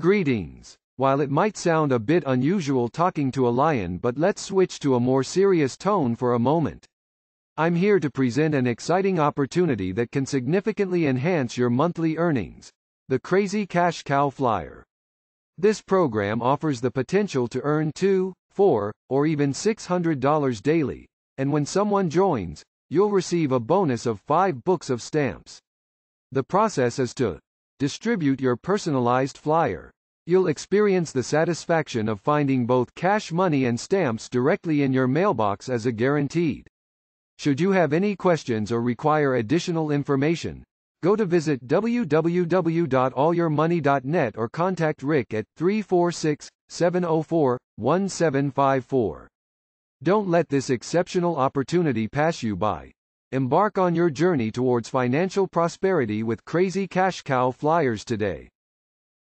Greetings. While it might sound a bit unusual talking to a lion, but let's switch to a more serious tone for a moment. I'm here to present an exciting opportunity that can significantly enhance your monthly earnings, the Crazy Cash Cow Flyer. This program offers the potential to earn $2, $4, or even $600 daily, and when someone joins, you'll receive a bonus of 5 books of stamps. The process is to distribute your personalized flyer. You'll experience the satisfaction of finding both cash money and stamps directly in your mailbox as a guaranteed. Should you have any questions or require additional information, go to visit www.allyourmoney.net or contact Rick at 346-704-1754. Don't let this exceptional opportunity pass you by. Embark on your journey towards financial prosperity with Crazy Cash Cow Flyers today.